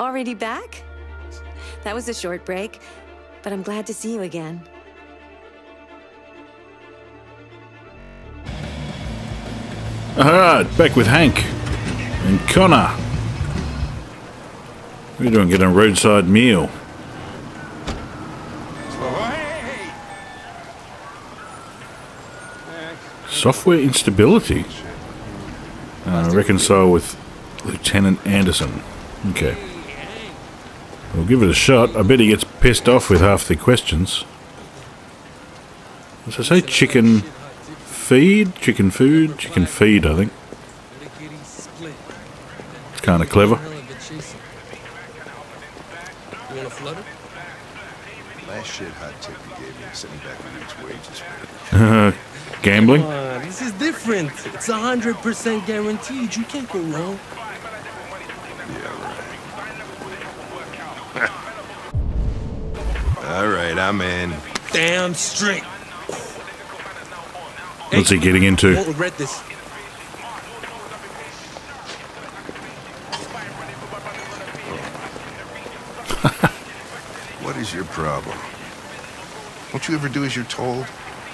Already back? That was a short break, but I'm glad to see you again. Alright, back with Hank and Connor. We're doing a roadside meal. Software instability. Reconcile with Lieutenant Anderson. Okay. We'll give it a shot. I bet he gets pissed off with half the questions. Does it say chicken feed? Chicken food? Chicken feed, I think. It's kind of clever. Gambling? This is different. It's 100% guaranteed. You can't go wrong. Yeah, right. All right, I'm in. Damn straight. What's he getting into? Won't regret this. What is your problem? Don't you ever do as you're told?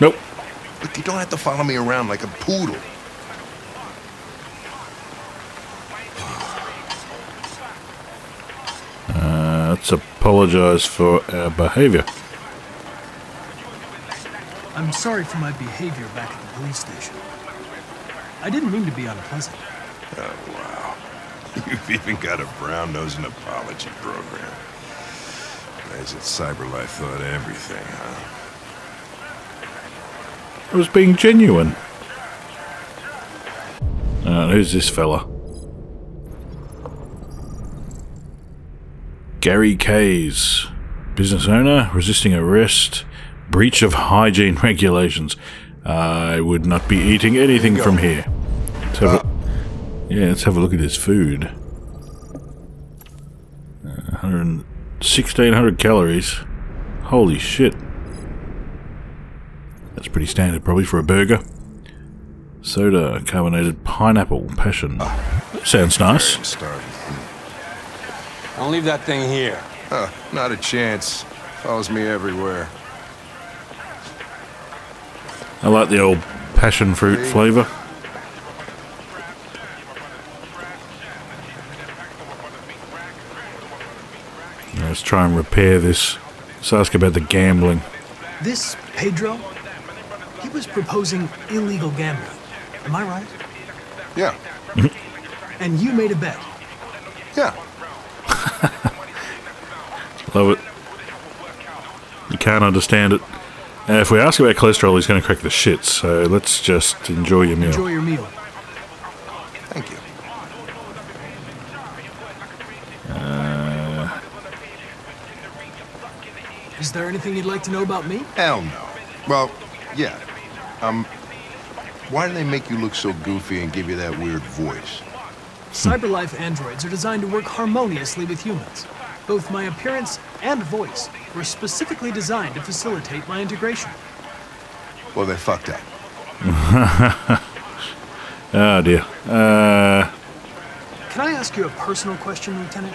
Nope. But you don't have to follow me around like a poodle. Let's apologize for our behavior. I'm sorry for my behavior back at the police station. I didn't mean to be unpleasant. Oh, wow. You've even got a brown-nosed apology program. As if Cyberlife thought everything, huh? I was being genuine. Who's this fella? Gary Kays, business owner, resisting arrest, breach of hygiene regulations. I would not be eating anything from here. Let's have let's have a look at his food. 1,600 calories. Holy shit. That's pretty standard, probably, for a burger. Soda, carbonated pineapple, passion. Sounds nice. Don't leave that thing here. Not a chance. Follows me everywhere. I like the old passion fruit flavor. Let's try and repair this. Let's ask about the gambling. This Pedro? He was proposing illegal gambling. Am I right? Yeah. And you made a bet. Yeah. Love it. You can't understand it. If we ask about cholesterol, he's going to crack the shit. So let's just enjoy your meal. Enjoy your meal. Thank you. Is there anything you'd like to know about me? Hell no. Well, yeah. Why do they make you look so goofy and give you that weird voice? Cyberlife androids are designed to work harmoniously with humans. Both my appearance and voice were specifically designed to facilitate my integration. Well, they fucked up. Oh dear. Can I ask you a personal question, Lieutenant?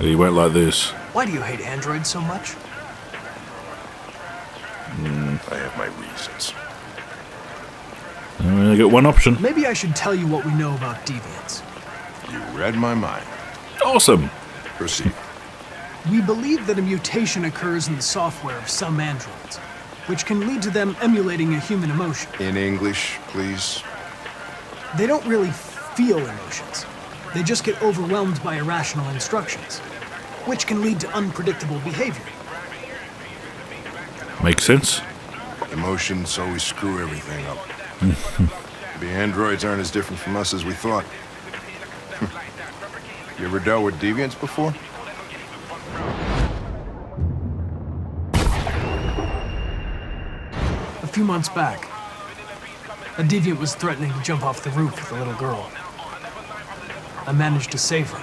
You won't like this. Why do you hate androids so much? I have my reasons. I only got one option. Maybe I should tell you what we know about deviants. You read my mind. Awesome. Proceed. We believe that a mutation occurs in the software of some androids, which can lead to them emulating a human emotion. In English, please. They don't really feel emotions. They just get overwhelmed by irrational instructions, which can lead to unpredictable behavior. Makes sense. Emotions always screw everything up. The androids aren't as different from us as we thought. You ever dealt with deviants before? A few months back, a deviant was threatening to jump off the roof with a little girl. I managed to save her.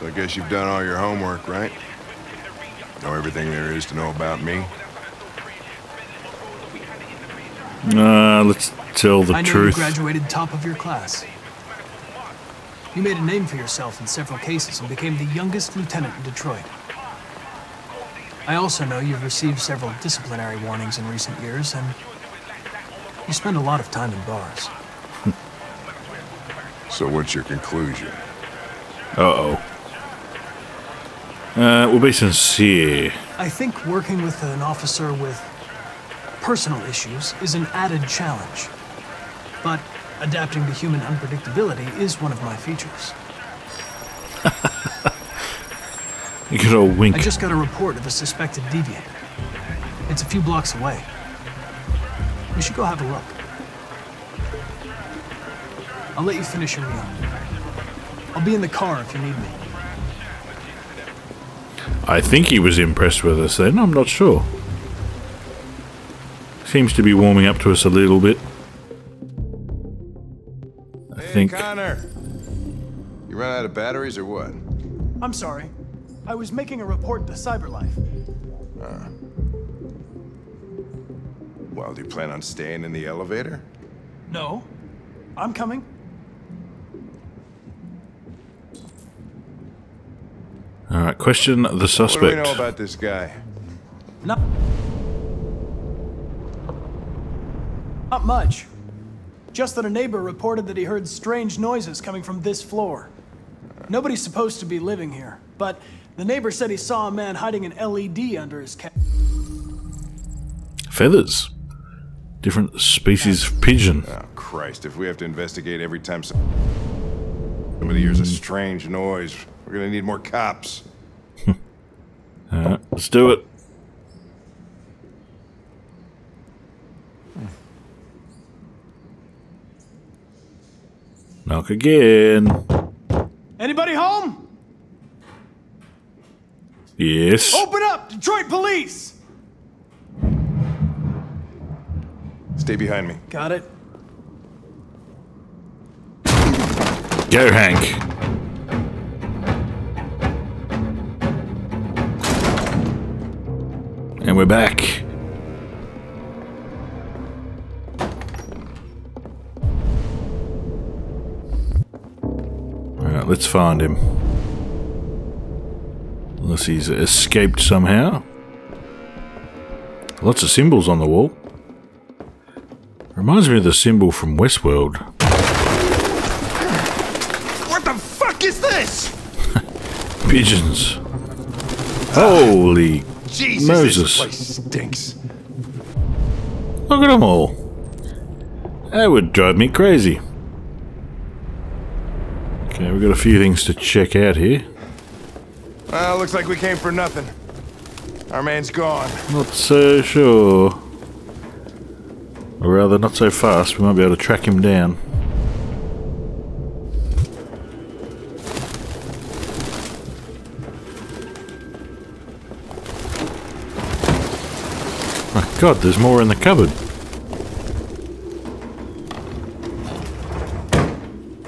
So I guess you've done all your homework, right? Know everything there is to know about me? Let's tell the truth. I know you graduated top of your class. You made a name for yourself in several cases and became the youngest lieutenant in Detroit. I also know you've received several disciplinary warnings in recent years, and you spend a lot of time in bars. So what's your conclusion? We'll be sincere. I think working with an officer with personal issues is an added challenge. But adapting to human unpredictability is one of my features. You could all wink. I just got a report of a suspected deviant. It's a few blocks away. We should go have a look. I'll let you finish your meal. I'll be in the car if you need me. I think he was impressed with us then, I'm not sure. Seems to be warming up to us a little bit. Hey, Connor! You run out of batteries or what? I'm sorry. I was making a report to Cyberlife. Well, do you plan on staying in the elevator? No. I'm coming. Alright, question the suspect. What do we know about this guy? Not much. Just that a neighbor reported that he heard strange noises coming from this floor. Nobody's supposed to be living here, but the neighbor said he saw a man hiding an LED under his cap. Feathers. Different species of pigeon. Oh, Christ, if we have to investigate every time somebody hears a strange noise, we're gonna need more cops. Alright, let's do it. Knock again. Anybody home? Yes. Open up, Detroit police! Stay behind me. Got it. Go, Hank. And we're back. Let's find him. Unless he's escaped somehow. Lots of symbols on the wall. Reminds me of the symbol from Westworld. What the fuck is this? Pigeons. Holy Jesus, Moses. This place stinks. Look at them all. That would drive me crazy. Yeah, we've got a few things to check out here. Well, looks like we came for nothing. Our man's gone. Not so sure. Or rather, not so fast. We might be able to track him down. My God, there's more in the cupboard.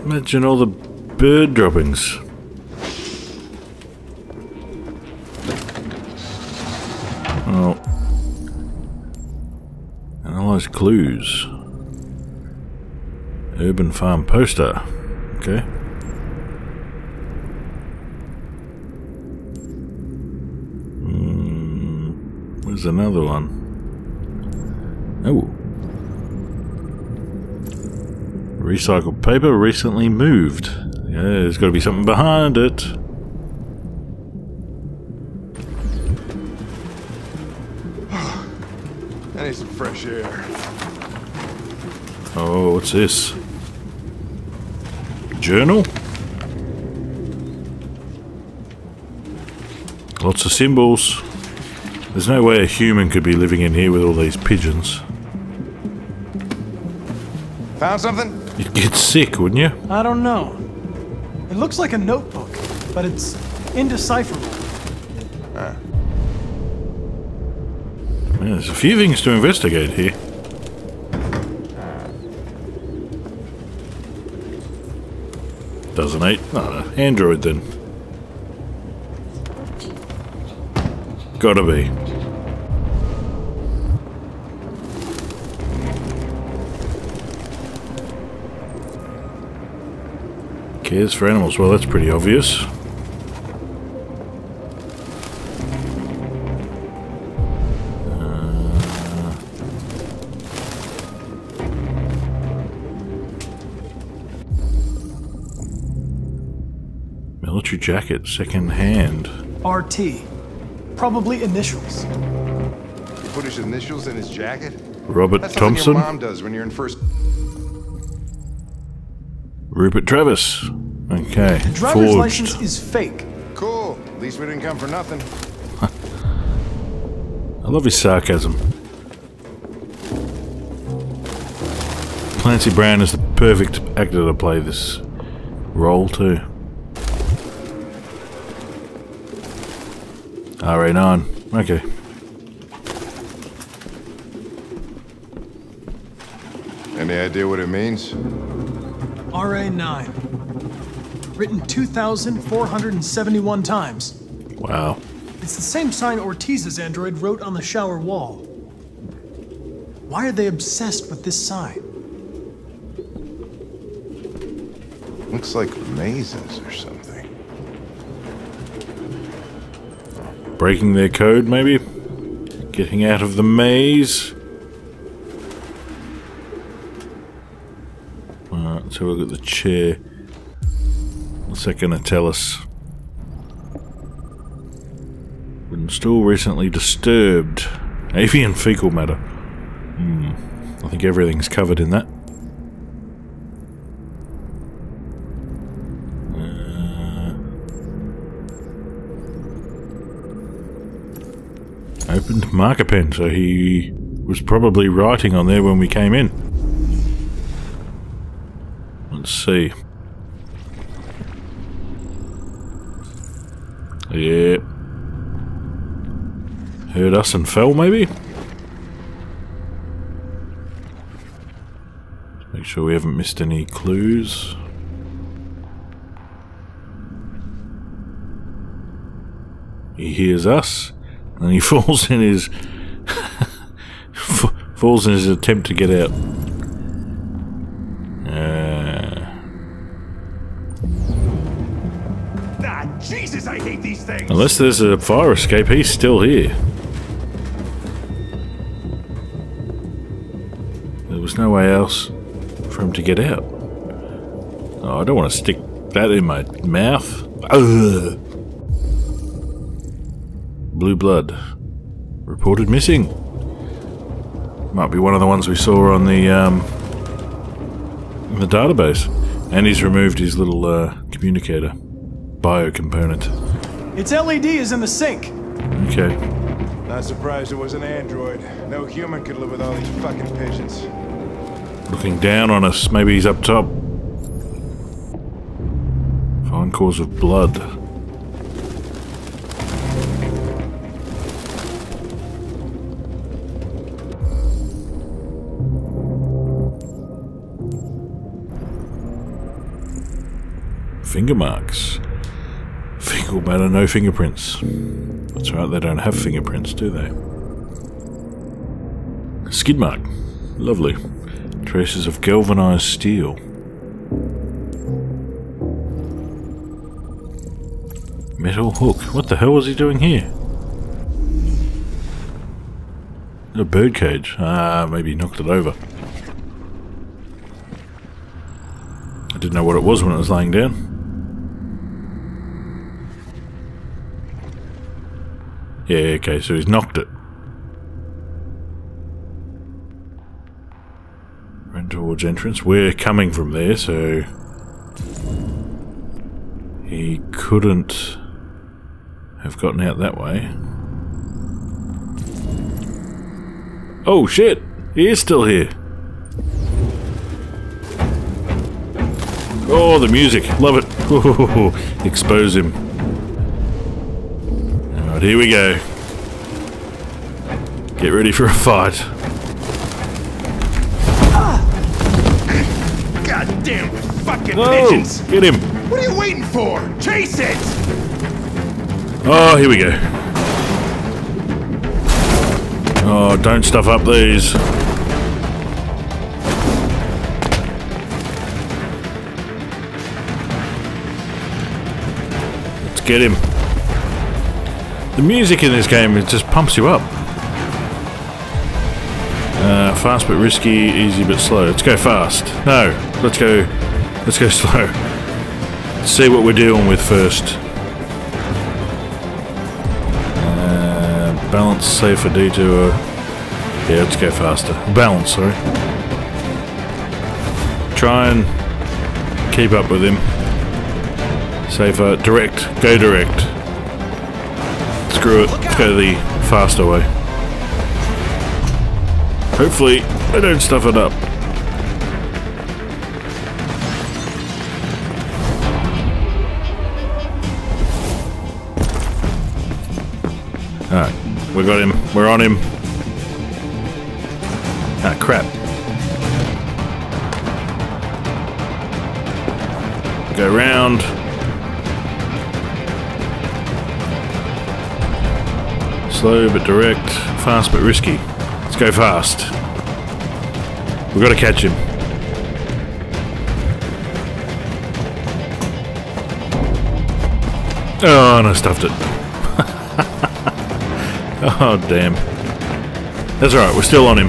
Imagine all the bird droppings. Oh. And all those clues. Urban farm poster. Okay. Where's another one? Oh. Recycled paper recently moved. Yeah, there's got to be something behind it. I need some fresh air. Oh, what's this? Journal? Lots of symbols. There's no way a human could be living in here with all these pigeons. Found something? You'd get sick, wouldn't you? I don't know. It looks like a notebook, but it's indecipherable. Yeah, there's a few things to investigate here. Doesn't it? No, Android then. Gotta be. Cares for animals. Well, that's pretty obvious. Military jacket, second hand. RT. Probably initials. He put his initials in his jacket? Robert Thompson? That's something your mom does when you're in first... Rupert Travis. Okay. The driver's forged. License is fake. Cool. At least we didn't come for nothing. I love his sarcasm. Clancy Brown is the perfect actor to play this role too. RA9. Okay. Any idea what it means? RA9. Written 2,471 times. Wow. It's the same sign Ortiz's android wrote on the shower wall. Why are they obsessed with this sign? Looks like mazes or something. Breaking their code, maybe? Getting out of the maze? Let's have a look at the chair. What's that going to tell us? Been still recently disturbed. Avian fecal matter. I think everything's covered in that. Opened marker pen, so he was probably writing on there when we came in. Let's see. Yeah. Heard us and fell, maybe? Make sure we haven't missed any clues. He hears us, and he falls in his... falls in his attempt to get out. Jesus, I hate these things. Unless there's a fire escape, he's still here. There was no way else for him to get out. Oh, I don't want to stick that in my mouth. Ugh. Blue blood. Reported missing. Might be one of the ones we saw on the, in the database. And he's removed his little communicator. Bio component. Its LED is in the sink. Okay. Not surprised it was an android. No human could live with all these fucking pigeons. Looking down on us. Maybe he's up top. Found cause of blood. Finger marks. Fecal matter, no fingerprints. That's right, they don't have fingerprints, do they? Skid mark. Lovely. Traces of galvanized steel. Metal hook. What the hell was he doing here? A birdcage. Ah, maybe he knocked it over. I didn't know what it was when it was laying down. Yeah, okay, so he's knocked it. Ran towards entrance. We're coming from there, so... He couldn't have gotten out that way. Oh, shit! He is still here! Oh, the music! Love it! Whoa, expose him. Here we go. Get ready for a fight. Goddamn fucking pigeons! Get him! What are you waiting for? Chase it! Oh, here we go. Oh, don't stuff up these. get him. The music in this game, it just pumps you up. Fast but risky, easy but slow. Let's go fast. No, let's go slow. Let's see what we're dealing with first. Balance, save for detour. Yeah, let's go faster. Balance, sorry. Try and keep up with him. Save for direct. Go direct. Screw it. Let's go the faster way. Hopefully, I don't stuff it up. Alright, we got him. We're on him. Ah, crap. Go round. Slow but direct. Fast but risky. Let's go fast. We've got to catch him. Oh, and I stuffed it. Oh, damn. That's alright, we're still on him.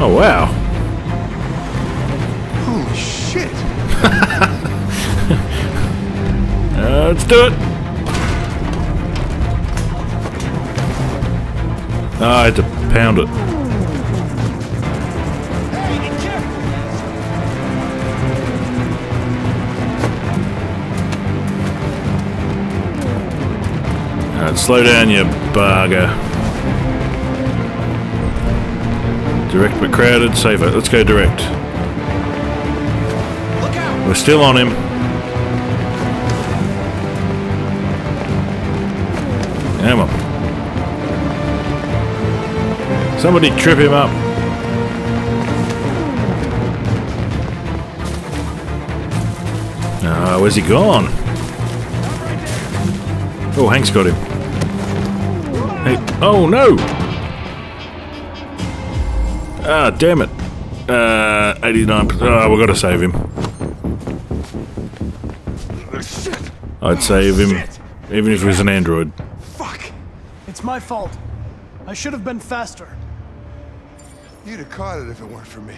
Oh, wow. Holy shit. Let's do it! Oh, I had to pound it. Alright, slow down, you bugger. Direct but crowded, save it. Let's go direct. Look out. We're still on him. Come on. Somebody trip him up. Oh, where's he gone? Oh, Hank's got him. Hey, oh no! Ah, damn it. 89%. Oh, we've got to save him. I'd save him, even if he was an android. It's my fault. I should have been faster. You'd have caught it if it weren't for me.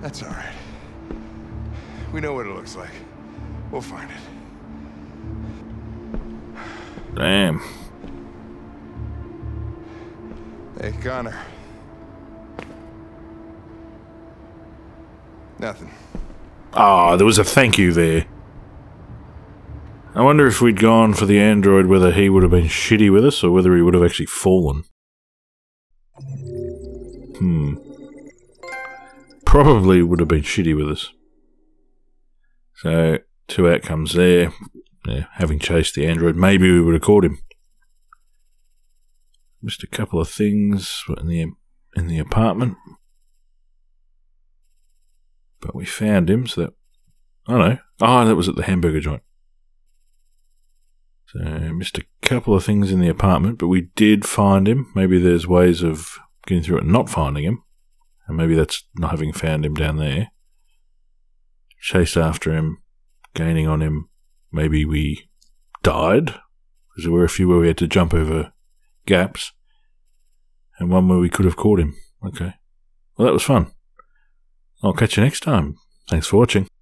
That's all right. We know what it looks like. We'll find it. Damn. Hey, Connor. Nothing. Ah, oh, there was a thank you there. I wonder if we'd gone for the android, whether he would have been shitty with us, or whether he would have actually fallen. Hmm. Probably would have been shitty with us. So, two outcomes there. Yeah, having chased the android, maybe we would have caught him. Missed a couple of things in the apartment. But we found him, so that... I don't know. Oh, that was at the hamburger joint. So, missed a couple of things in the apartment, but we did find him. Maybe there's ways of getting through it and not finding him. And maybe that's not having found him down there. Chased after him, gaining on him. Maybe we died, because there were a few where we had to jump over gaps. And one where we could have caught him. Okay. Well, that was fun. I'll catch you next time. Thanks for watching.